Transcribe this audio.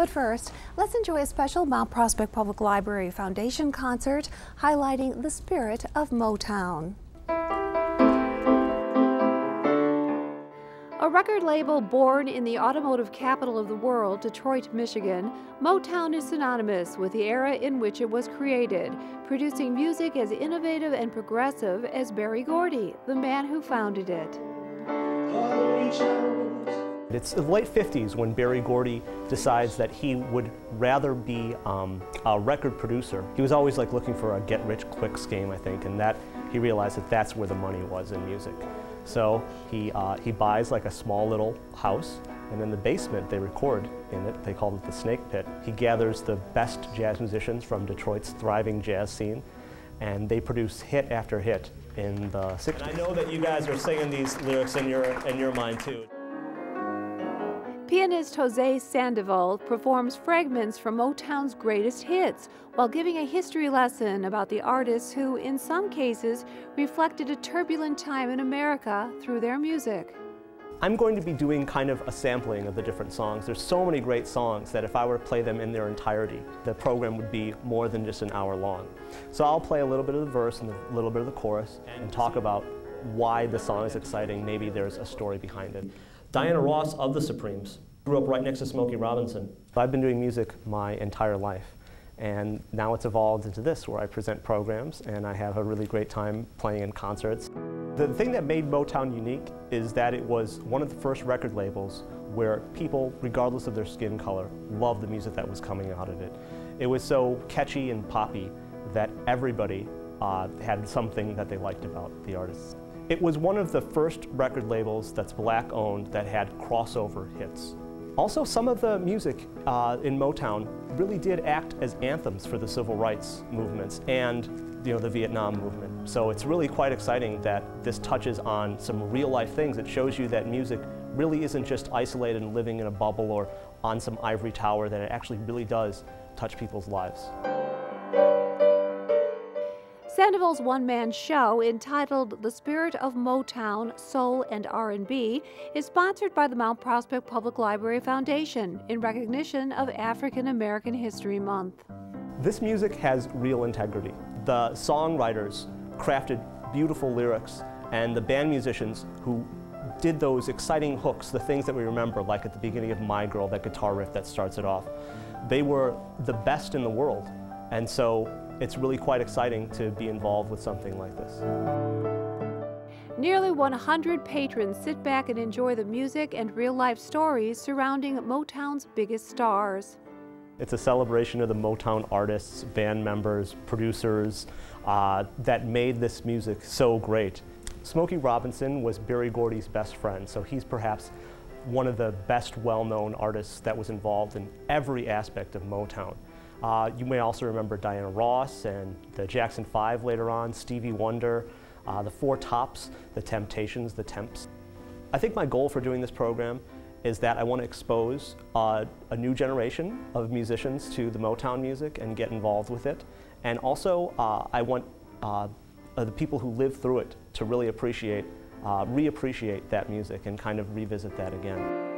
But first, let's enjoy a special Mount Prospect Public Library Foundation concert highlighting the spirit of Motown. A record label born in the automotive capital of the world, Detroit, Michigan, Motown is synonymous with the era in which it was created, producing music as innovative and progressive as Berry Gordy, the man who founded it. It's the late 50s when Berry Gordy decides that he would rather be a record producer. He was always like looking for a get-rich-quick scheme, I think, and that he realized that that's where the money was in music. So he buys like a small little house, and in the basement they record in it. They called it the Snake Pit. He gathers the best jazz musicians from Detroit's thriving jazz scene, and they produce hit after hit in the 60s. And I know that you guys are singing these lyrics in your mind too. Pianist Jose Sandoval performs fragments from Motown's greatest hits while giving a history lesson about the artists who, in some cases, reflected a turbulent time in America through their music. I'm going to be doing kind of a sampling of the different songs. There's so many great songs that if I were to play them in their entirety, the program would be more than just an hour long. So I'll play a little bit of the verse and a little bit of the chorus and talk about why the song is exciting. Maybe there's a story behind it. Diana Ross of the Supremes grew up right next to Smokey Robinson. I've been doing music my entire life, and now it's evolved into this, where I present programs and I have a really great time playing in concerts. The thing that made Motown unique is that it was one of the first record labels where people, regardless of their skin color, loved the music that was coming out of it. It was so catchy and poppy that everybody had something that they liked about the artists. It was one of the first record labels that's black-owned that had crossover hits. Also, some of the music in Motown really did act as anthems for the civil rights movements and, you know, the Vietnam movement. So it's really quite exciting that this touches on some real-life things. It shows you that music really isn't just isolated and living in a bubble or on some ivory tower, that it actually really does touch people's lives. Sandoval's one-man show, entitled The Spirit of Motown, Soul and R&B, is sponsored by the Mount Prospect Public Library Foundation in recognition of African American History Month. This music has real integrity. The songwriters crafted beautiful lyrics, and the band musicians who did those exciting hooks, the things that we remember, like at the beginning of My Girl, that guitar riff that starts it off, they were the best in the world. And so it's really quite exciting to be involved with something like this. Nearly 100 patrons sit back and enjoy the music and real-life stories surrounding Motown's biggest stars. It's a celebration of the Motown artists, band members, producers that made this music so great. Smokey Robinson was Berry Gordy's best friend, so he's perhaps one of the best well-known artists that was involved in every aspect of Motown. You may also remember Diana Ross and the Jackson 5 later on, Stevie Wonder, the Four Tops, the Temptations, the Temps. I think my goal for doing this program is that I want to expose a new generation of musicians to the Motown music and get involved with it. And also I want the people who live through it to really appreciate, reappreciate that music and kind of revisit that again.